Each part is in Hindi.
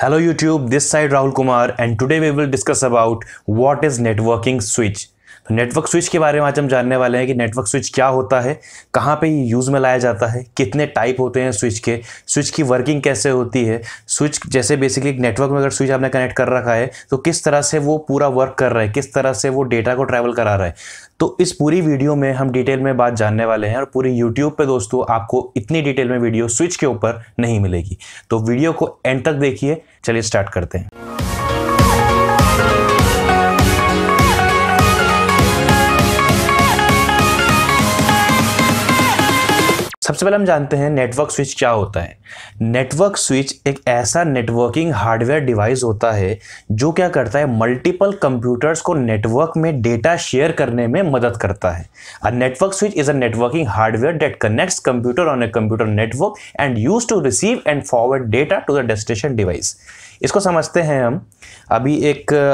Hello YouTube, this side Rahul Kumar and today we will discuss about what is networking switch. तो नेटवर्क स्विच के बारे में आज हम जानने वाले हैं कि नेटवर्क स्विच क्या होता है, कहाँ पे ये यूज़ में लाया जाता है, कितने टाइप होते हैं स्विच के, स्विच की वर्किंग कैसे होती है, स्विच जैसे बेसिकली नेटवर्क में अगर स्विच आपने कनेक्ट कर रखा है तो किस तरह से वो पूरा वर्क कर रहा है, किस तरह से वो डेटा को ट्रैवल करा रहा है। तो इस पूरी वीडियो में हम डिटेल में बात जानने वाले हैं और पूरी यूट्यूब पे दोस्तों आपको इतनी डिटेल में वीडियो स्विच के ऊपर नहीं मिलेगी, तो वीडियो को एंड तक देखिए। चलिए स्टार्ट करते हैं। सबसे पहले हम जानते हैं नेटवर्क स्विच क्या होता है। नेटवर्क स्विच एक ऐसा नेटवर्किंग हार्डवेयर डिवाइस होता है जो क्या करता है, मल्टीपल कंप्यूटर्स को नेटवर्क में डेटा शेयर करने में मदद करता है। A network switch is a networking hardware that connects computer on a computer network and use to receive and forward data to the destination device. इसको समझते हैं हम, अभी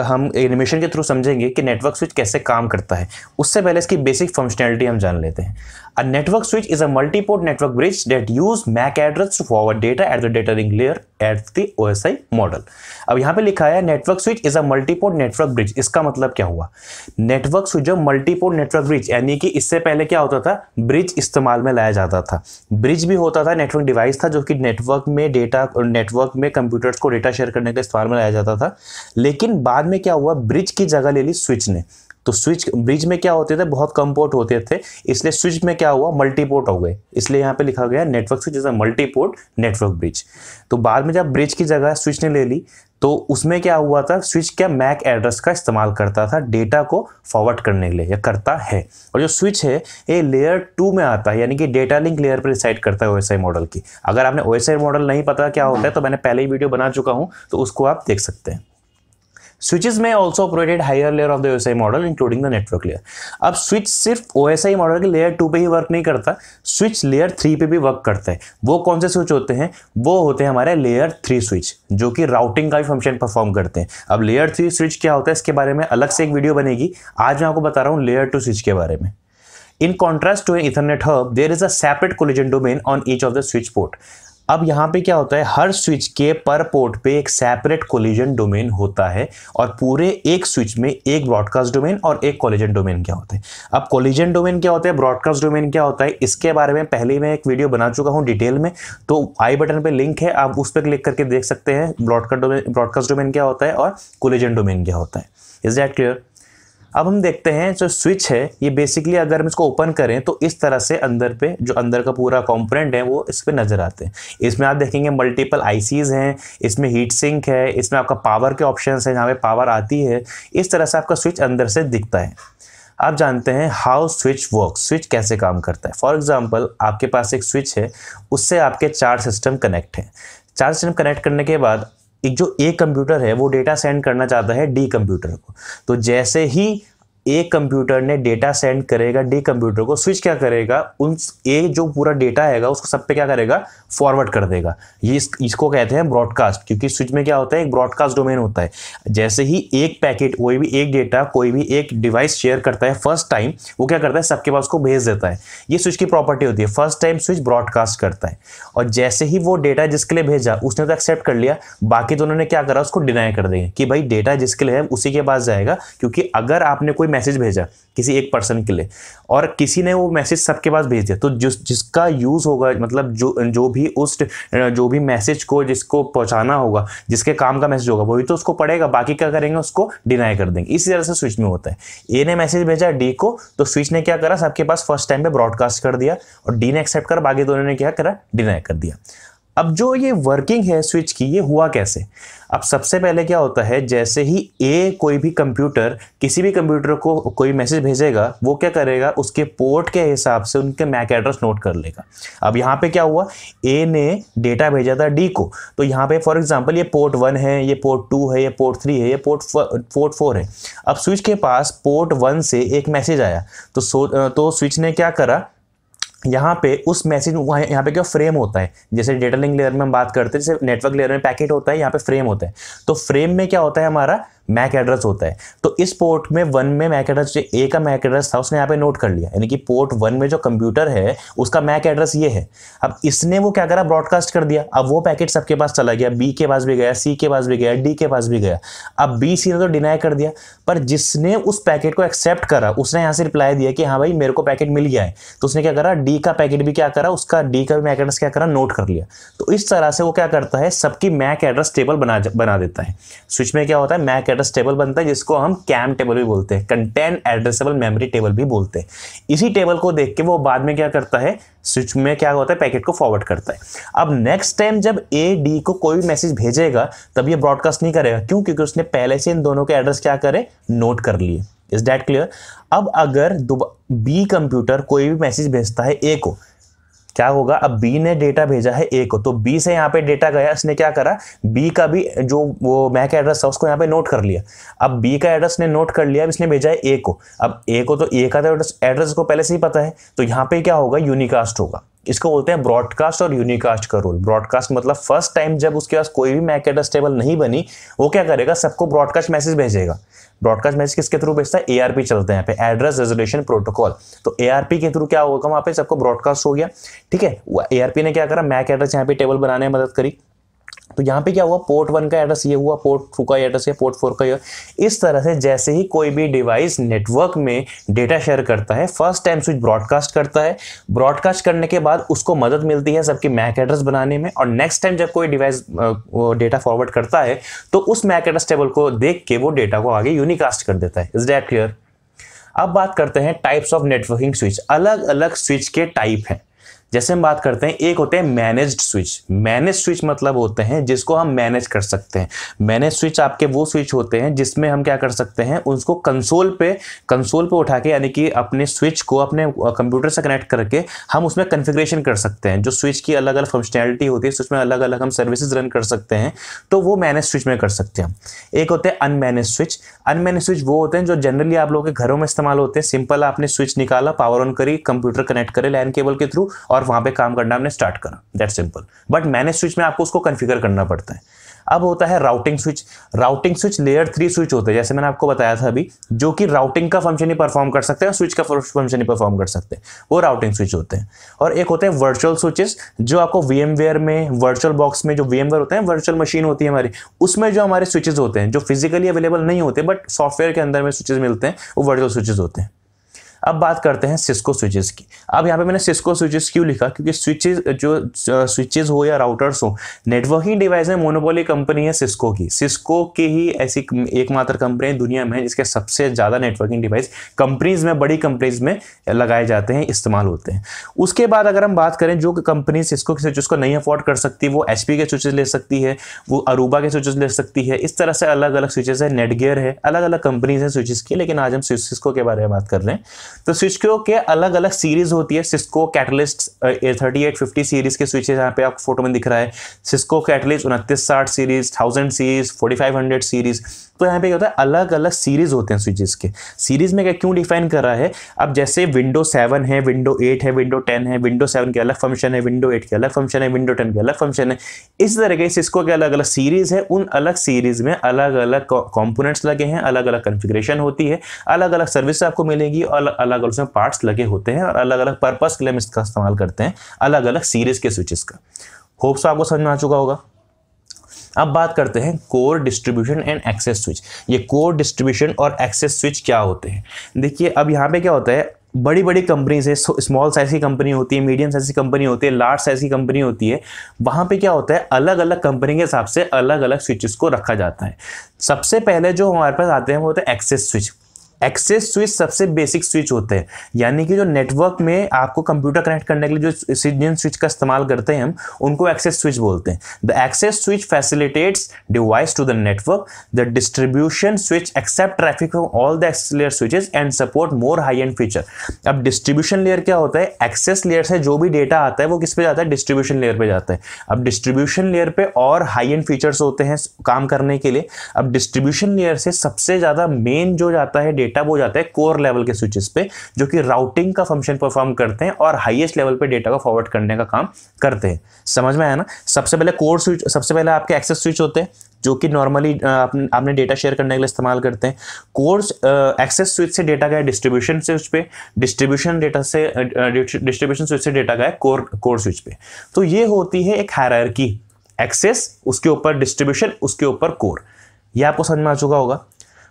हम एनिमेशन के थ्रू समझेंगे कि नेटवर्क स्विच कैसे काम करता है। उससे पहले इसकी बेसिक फंक्शनैलिटी हम जान लेते हैं। A network switch is a multiport network bridge that use MAC address to forward data at the data link layer at the OSI model. अब यहाँ पे लिखा है network switch is a multiport network bridge. इसका मतलब क्या हुआ, नेटवर्क स्विच जो मल्टीपोर्ट नेटवर्क ब्रिज, यानी कि इससे पहले क्या होता था, ब्रिज इस्तेमाल में लाया जाता था। ब्रिज भी होता था, नेटवर्क डिवाइस था जो कि नेटवर्क में डेटा, नेटवर्क में कंप्यूटर्स को डेटा शेयर करने के इस्तेमाल में लाया जाता था। लेकिन बाद में क्या हुआ, ब्रिज की जगह ले ली स्विच ने। तो स्विच ब्रिज में क्या होते थे, बहुत कम पोर्ट होते थे, इसलिए स्विच में क्या हुआ, मल्टीपोर्ट हो गए। इसलिए यहाँ पे लिखा गया network switch is a multiport network bridge. तो बाद में जब ब्रिज की जगह स्विच ने ले ली तो उसमें क्या हुआ था, स्विच क्या MAC एड्रेस का इस्तेमाल करता था डेटा को फॉरवर्ड करने के लिए, या करता है। और जो स्विच है ये लेयर 2 में आता है, यानी कि डेटा लिंक लेयर पर डिसाइड करता है OSI मॉडल की। अगर आपने OSI मॉडल नहीं पता क्या होता है तो मैंने पहले ही वीडियो बना चुका हूँ, तो उसको आप देख सकते हैं। स्विचेस में also operated higher layer of the OSI model including the network layer. अब स्विच सिर्फ OSI मॉडल के लेयर 2 पे ही वर्क नहीं करता, स्विच लेयर 3 पे भी वर्क करता है। वो कौन से स्विच होते हैं, वो होते हैं हमारे लेयर 3 स्विच जो कि राउटिंग का भी फंक्शन परफॉर्म करते हैं। अब लेयर 3 स्विच क्या होता है, इसके बारे में अलग से एक वीडियो बनेगी, आज मैं आपको बता रहा हूँ लेयर 2 स्विच के बारे में। In contrast to an ethernet hub there is a separate collision domain on each of the switch port. अब यहाँ पे क्या होता है, हर स्विच के पर पोर्ट पे एक सेपरेट कोलिजन डोमेन होता है और पूरे एक स्विच में एक ब्रॉडकास्ट डोमेन और एक कोलिजन डोमेन क्या होता है। अब कोलिजन डोमेन क्या होता है, ब्रॉडकास्ट डोमेन क्या होता है, इसके बारे में पहले ही मैं एक वीडियो बना चुका हूँ डिटेल में, तो आई बटन पे लिंक है, आप उस पर क्लिक करके देख सकते हैं ब्रॉडकास्ट डोमेन क्या होता है और कोलिजन डोमेन क्या होता है। Is that clear. अब हम देखते हैं जो स्विच है ये बेसिकली अगर हम इसको ओपन करें तो इस तरह से अंदर पे जो अंदर का पूरा कंपोनेंट है वो इस पे नज़र आते हैं। इसमें आप देखेंगे मल्टीपल ICs हैं, इसमें हीट सिंक है, इसमें आपका पावर के ऑप्शंस हैं जहाँ पे पावर आती है। इस तरह से आपका स्विच अंदर से दिखता है। आप जानते हैं हाउ स्विच वर्क, स्विच कैसे काम करता है। फॉर एग्जाम्पल आपके पास एक स्विच है, उससे आपके 4 सिस्टम कनेक्ट हैं। 4 सिस्टम कनेक्ट करने के बाद एक जो ए कंप्यूटर है वो डेटा सेंड करना चाहता है डी कंप्यूटर को, तो जैसे ही ए कंप्यूटर ने डेटा सेंड करेगा डी कंप्यूटर को, स्विच क्या करेगा, उन ए जो पूरा डेटा हैगा उसको सब पे क्या करेगा, फॉरवर्ड कर देगा। ये इसको कहते हैं ब्रॉडकास्ट, क्योंकि स्विच में क्या होता है, एक ब्रॉडकास्ट डोमेन होता है। जैसे ही एक पैकेट, कोई भी एक डेटा, कोई भी एक डिवाइस शेयर करता है फर्स्ट टाइम, वो क्या करता है, सबके पास को भेज देता है। ये स्विच की प्रॉपर्टी होती है, फर्स्ट टाइम स्विच ब्रॉडकास्ट करता है और जैसे ही वो डेटा जिसके लिए भेजा उसने तो एक्सेप्ट कर लिया, बाकी दोनों ने क्या करा, उसको डिनाई कर देंगे कि भाई डेटा जिसके लिए है उसी के पास जाएगा। क्योंकि अगर आपने कोई मैसेज भेजा किसी एक पर्सन के लिए और किसी ने वो मैसेज सबके पास भेज दिया, तो जिसका यूज होगा, मतलब जो भी मैसेज को जिसको पहुंचाना होगा, जिसके काम का मैसेज होगा वही तो उसको पड़ेगा, बाकी क्या करेंगे, उसको डिनाई कर देंगे। इसी तरह से स्विच में होता है, ए ने मैसेज भेजा डी को, तो स्विच ने क्या करा, सबके पास फर्स्ट टाइम पे ब्रॉडकास्ट कर दिया और डी ने एक्सेप्ट करा, बाकी दोनों ने क्या करा, डिनाई कर दिया। अब जो ये वर्किंग है स्विच की, ये हुआ कैसे। अब सबसे पहले क्या होता है, जैसे ही ए कोई भी कंप्यूटर किसी भी कंप्यूटर को कोई मैसेज भेजेगा, वो क्या करेगा, उसके पोर्ट के हिसाब से उनके MAC एड्रेस नोट कर लेगा। अब यहाँ पे क्या हुआ, ए ने डेटा भेजा था डी को, तो यहाँ पे फॉर एग्जांपल ये पोर्ट 1 है, ये पोर्ट 2 है, ये पोर्ट 3 है, ये पोर्ट 4 है। अब स्विच के पास पोर्ट 1 से एक मैसेज आया, तो स्विच ने क्या करा, यहाँ पे उस मैसेज, यहाँ पे क्या फ्रेम होता है, जैसे डेटा लिंक लेयर में हम बात करते हैं, जैसे नेटवर्क लेयर में पैकेट होता है, यहाँ पे फ्रेम होता है। तो फ्रेम में क्या होता है, हमारा मैक एड्रेस होता है। तो इस पोर्ट में 1 में मैक एड्रेस, जो ए का मैक एड्रेस था उसने यहाँ पे नोट कर लिया, यानी कि पोर्ट 1 में जो कंप्यूटर है उसका मैक एड्रेस ये है। अब इसने वो क्या करा, ब्रॉडकास्ट कर दिया। अब वो पैकेट सबके पास चला गया, बी के पास भी गया, सी के पास भी गया, डी के पास भी गया। अब बी सी ने तो डिनाई कर दिया, पर जिसने उस पैकेट को एक्सेप्ट करा उसने यहाँ से रिप्लाई दिया कि हाँ भाई मेरे को पैकेट मिल गया है। तो उसने क्या करा, डी का पैकेट भी क्या करा, उसका डी का भी मैक एड्रेस क्या करा, नोट कर लिया। तो इस तरह से वो क्या करता है, सबकी मैक एड्रेस टेबल बना देता है। स्विच में क्या होता है, मैक एड्रेस टेबल बनता है, जिसको हम कैम टेबल भी बोलते हैं, कंटेंट एड्रेसेबल मेमोरी टेबल भी बोलते हैं। इसी टेबल को देख के वो बाद में क्या करता है, स्विच में क्या होता है, पैकेट को फॉरवर्ड करता है। अब नेक्स्ट टाइम जब ए डी को कोई भी मैसेज भेजेगा तब ये ब्रॉडकास्ट नहीं करेगा, क्यों, क्योंकि उसने पहले से इन दोनों के एड्रेस क्या करे, नोट कर लिए। Is that clear. अब अगर बी कंप्यूटर कोई भी मैसेज भेजता है ए को, क्या होगा, अब बी ने डेटा भेजा है ए को, तो बी से यहाँ पे डेटा गया, इसने क्या करा, बी का भी जो वो मैक एड्रेस था उसको यहाँ पे नोट कर लिया। अब बी का एड्रेस ने नोट कर लिया, अब इसने भेजा है ए को। अब ए को तो ए का एड्रेस को पहले से ही पता है, तो यहाँ पे क्या होगा, यूनिकास्ट होगा। इसको बोलते हैं ब्रॉडकास्ट और यूनिकास्ट का रोल। ब्रॉडकास्ट मतलब फर्स्ट टाइम जब उसके पास कोई भी मैक एड्रेस टेबल नहीं बनी, वो क्या करेगा, सबको ब्रॉडकास्ट मैसेज भेजेगा। ब्रॉडकास्ट मैसेज किसके थ्रू भेजता है, ARP चलता है यहाँ पे, एड्रेस रेजोल्यूशन प्रोटोकॉल। तो ARP के थ्रू क्या होगा, वहाँ पे सबको ब्रॉडकास्ट हो गया, ठीक है। ARP ने क्या करा, मैक एड्रेस यहाँ पे टेबल बनाने में मदद करी। तो यहाँ पे क्या हुआ, पोर्ट 1 का एड्रेस ये हुआ, पोर्ट 2 का एड्रेस ये, पोर्ट 4 का ये। इस तरह से जैसे ही कोई भी डिवाइस नेटवर्क में डेटा शेयर करता है, फर्स्ट टाइम स्विच ब्रॉडकास्ट करता है। ब्रॉडकास्ट करने के बाद उसको मदद मिलती है सबकी मैक एड्रेस बनाने में, और नेक्स्ट टाइम जब कोई डिवाइस डेटा फॉरवर्ड करता है तो उस मैक एड्रेस टेबल को देख के वो डेटा को आगे यूनिकास्ट कर देता है। Is that clear. अब बात करते हैं टाइप्स ऑफ नेटवर्किंग स्विच। अलग अलग स्विच के टाइप हैं। जैसे हम बात करते हैं, एक होते हैं मैनेज्ड स्विच। मैनेज स्विच मतलब होते हैं जिसको हम मैनेज कर सकते हैं। मैनेज स्विच आपके वो स्विच होते हैं जिसमें हम क्या कर सकते हैं, उसको कंसोल पे उठा के, यानी कि अपने स्विच को अपने कंप्यूटर से कनेक्ट करके हम उसमें कॉन्फ़िगरेशन कर सकते हैं। जो स्विच की अलग अलग फंक्शनैलिटी होती है, उसमें अलग अलग हम सर्विसेज रन कर सकते हैं, तो वो मैनेज स्विच में कर सकते हैं। एक होते हैं अनमैनेज स्विच। अनमैनेज स्विच वो होते हैं जो जनरली आप लोगों के घरों में इस्तेमाल होते हैं। सिंपल, आपने स्विच निकाला, पावर ऑन करी, कंप्यूटर कनेक्ट करे लैन केबल के थ्रू, और वहां पे काम करना हमने स्टार्ट करा, that simple. But manage switch में आपको उसको कॉन्फ़िगर करना पड़ता है। अब होता है routing switch. Routing switch layer 3 switch होते हैं, जैसे मैंने आपको बताया था अभी, जो कि राउटिंग का फंक्शन ही परफॉर्म कर सकते हैं, स्विच का फंक्शन ही परफॉर्म कर सकते हैं, वो राउटिंग स्विच होते हैं। और एक होते हैं वर्चुअल स्विचेस, जो आपको VMware में वर्चुअल बॉक्स में, जो VMware होते हैं, वर्चुअल मशीन होती है हमारी, उसमें जो हमारे स्विचेज होते हैं जो फिजिकली अवेलेबल नहीं होते बट सॉफ्टवेयर के अंदर में स्विचेज मिलते हैं, वो वर्चुअल स्विचेज होते हैं। अब बात करते हैं सिस्को स्विचेस की। अब यहाँ पे मैंने सिस्को स्विचेस क्यों लिखा, क्योंकि जो स्विचेस हो या राउटर्स हो, नेटवर्किंग डिवाइस में मोनोपोली कंपनी है सिस्को की। सिस्को की ही ऐसी एकमात्र कंपनी है दुनिया में जिसके सबसे ज़्यादा नेटवर्किंग डिवाइस कंपनीज में, बड़ी कंपनीज में लगाए जाते हैं, इस्तेमाल होते हैं। उसके बाद अगर हम बात करें, जो कंपनी सिस्को के स्विचेस को नहीं अफोर्ड कर सकती, वो HP के स्विचेस ले सकती है, वो अरूबा के स्विचेस ले सकती है। इस तरह से अलग अलग स्विचेस है, नेटगियर है, अलग अलग कंपनीज है स्विचेस की, लेकिन आज हम सिस्को के बारे में बात कर रहे हैं। तो सिस्को के अलग अलग सीरीज होती है। सिस्को कैटलिस्ट 3850 सीरीज के स्विचेस यहाँ पे आपको फोटो में दिख रहा है। Cisco Catalyst 2960 series, 1000 series, 4500 series. तो यहाँ पे क्या होता है, अलग अलग सीरीज होते हैं स्विचेस के। सीरीज में क्या क्यों डिफाइन कर रहा है, अब जैसे विंडो 7 है, विंडो 8 है, विंडो 10 है, विंडो 7 के अलग फंक्शन है, विंडो 8 के अलग फंक्शन है, विंडो 10 के अलग फंक्शन है। इस तरह के सिस्को के अलग अलग सीरीज है, उन अलग सीरीज में अलग अलग कॉम्पोनेंट्स लगे हैं, अलग अलग कॉन्फ़िगरेशन होती है, अलग अलग सर्विस आपको मिलेगी, अलग अलग पार्ट्स लगे होते हैं, और अलग अलग पर्पस के लिए हम इसका इस्तेमाल करते हैं, अलग अलग सीरीज के स्विचेस का। होप्स आपको समझ में आ चुका होगा। अब बात करते हैं core, distribution and access switch. ये कोर, डिस्ट्रीब्यूशन और एक्सेस स्विच क्या होते हैं, देखिए। अब यहाँ पे क्या होता है, बड़ी बड़ी कंपनीज है, स्मॉल साइज की कंपनी होती है, मीडियम साइज की कंपनी होती है, लार्ज साइज की कंपनी होती है। वहाँ पे क्या होता है, अलग अलग कंपनी के हिसाब से अलग अलग स्विचेस को रखा जाता है। सबसे पहले जो हमारे पास आते हैं वो होते हैं एक्सेस स्विच। एक्सेस स्विच सबसे बेसिक स्विच होते हैं, यानी कि जो नेटवर्क में आपको कंप्यूटर कनेक्ट करने के लिए जो जिन स्विच का इस्तेमाल करते हैं हम, उनको एक्सेस स्विच बोलते हैं। The access switch facilitates device to the network. The distribution switch accept traffic from all the layer switches and support more high end feature. अब डिस्ट्रीब्यूशन लेयर क्या होता है, एक्सेस लेयर से जो भी डेटा आता है वो किस पे जाता है, डिस्ट्रीब्यूशन लेयर पे जाता है। अब डिस्ट्रीब्यूशन लेयर पे और हाई एंड फीचर्स होते हैं काम करने के लिए। अब डिस्ट्रीब्यूशन लेयर से सबसे ज़्यादा मेन जो जाता है डेटा डेटा वो जाता है कोर लेवल के स्विचेस पे, जो कि राउटिंग का फंक्शन परफॉर्म करते हैं और हाईएस्ट लेवल पे डेटा को फॉरवर्ड करने का काम करते हैं। समझ में आया ना। सबसे पहले कोर स्विच, सबसे पहले आपके एक्सेस स्विच होते हैं जो कि नॉर्मली आपने डेटा शेयर करने के लिए इस्तेमाल करते हैं। कोर्स एक्सेस स्विच से डेटा गया डिस्ट्रीब्यूशन स्विच पे, डिस्ट्रीब्यूशन स्विच से डेटा गया कोर स्विच पे। तो ये होती है एक हायरार्की, एक्सेस, उसके ऊपर डिस्ट्रीब्यूशन, उसके ऊपर कोर। ये आपको समझ में आ चुका होगा।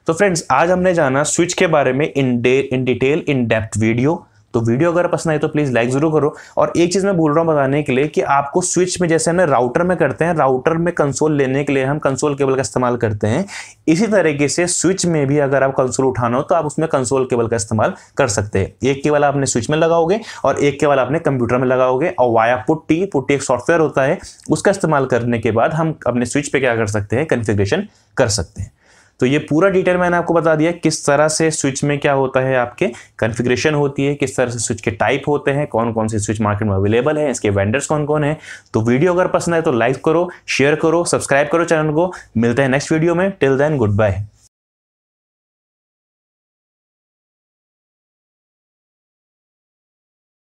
तो फ्रेंड्स, आज हमने जाना स्विच के बारे में in detail, in depth video. तो वीडियो अगर पसंद आए तो प्लीज़ लाइक ज़रूर करो। और एक चीज़ मैं भूल रहा हूँ बताने के लिए कि आपको स्विच में, जैसे हमने राउटर में करते हैं, राउटर में कंसोल लेने के लिए हम कंसोल केबल का इस्तेमाल करते हैं, इसी तरीके से स्विच में भी अगर आप कंसोल उठाना हो तो आप उसमें कंसोल केबल का इस्तेमाल कर सकते हैं। एक केबल आपने स्विच में लगाओगे और एक केबल आपने कंप्यूटर में लगाओगे, और वाया पुट्टी, पुट्टी एक सॉफ्टवेयर होता है, उसका इस्तेमाल करने के बाद हम अपने स्विच पर क्या कर सकते हैं, कॉन्फ़िगरेशन कर सकते हैं। तो ये पूरा डिटेल मैंने आपको बता दिया किस तरह से स्विच में क्या होता है, आपके कॉन्फ़िगरेशन होती है, किस तरह से स्विच के टाइप होते हैं, कौन कौन से स्विच मार्केट में अवेलेबल है, इसके वेंडर्स कौन कौन हैं। तो वीडियो अगर पसंद आए तो लाइक करो, शेयर करो, सब्सक्राइब करो चैनल को। मिलते हैं नेक्स्ट वीडियो में। Till then, good bye.